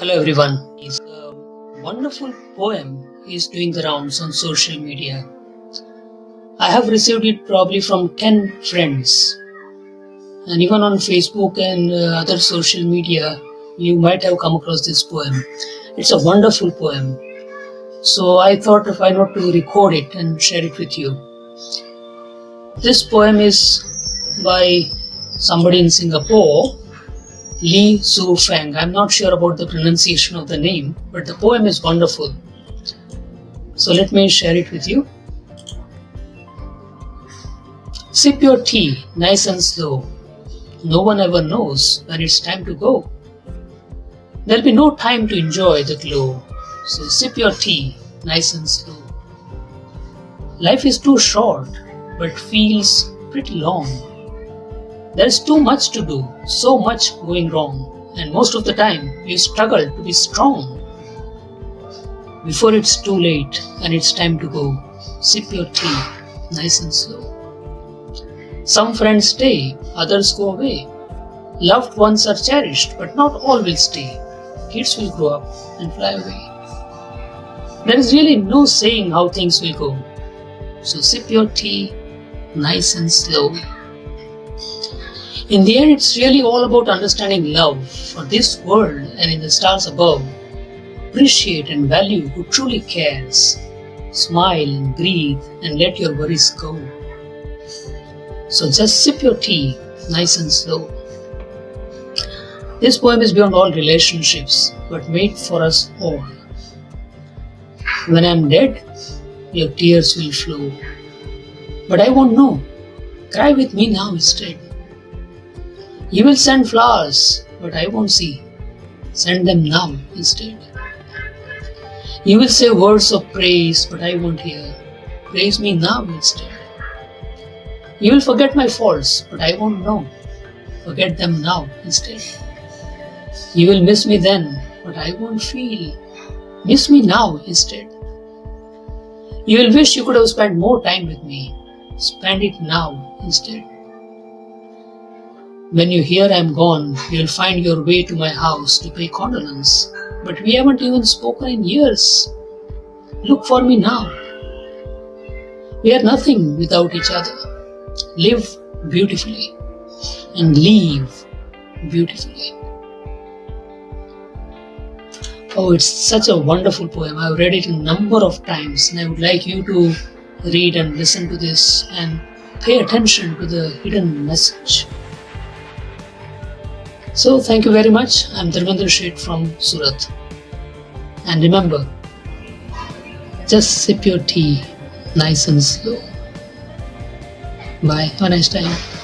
Hello everyone. It's a wonderful poem is doing the rounds on social media. I have received it probably from 10 friends. And even on Facebook and other social media, you might have come across this poem. It's a wonderful poem. So I thought why not to record it and share it with you. This poem is by somebody in Singapore, Lee Tzu Pheng. I'm not sure about the pronunciation of the name, but the poem is wonderful. So let me share it with you. Sip your tea nice and slow. No one ever knows when it's time to go. There'll be no time to enjoy the glow. So sip your tea nice and slow. Life is too short, but feels pretty long. There's too much to do, so much going wrong, and most of the time you struggle to be strong. Before it's too late and it's time to go, sip your tea nice and slow. Some friends stay, others go away. Loved ones are cherished, but not all will stay. Kids will grow up and fly away. There is really no saying how things will go. So sip your tea nice and slow. In the end, it's really all about understanding love for this world and in the stars above. Appreciate and value who truly cares. Smile and breathe and let your worries go. So just sip your tea nice and slow. This poem is beyond all relationships, but made for us all. When I'm dead, your tears will flow. But I won't know. Cry with me now instead. You will send flowers, but I won't see. Send them now instead. You will say words of praise, but I won't hear. Praise me now instead. You will forget my faults, but I won't know. Forget them now instead. You will miss me then, but I won't feel. Miss me now instead. You will wish you could have spent more time with me. Spend it now instead. When you hear I'm gone, you'll find your way to my house to pay condolence. But we haven't even spoken in years. Look for me now. We are nothing without each other. Live beautifully and leave beautifully. Oh, it's such a wonderful poem. I've read it a number of times, and I would like you to read and listen to this and pay attention to the hidden message. So thank you very much. I'm Dharmendra Sheth from Surat. And remember, just sip your tea nice and slow. Bye. Have a nice time.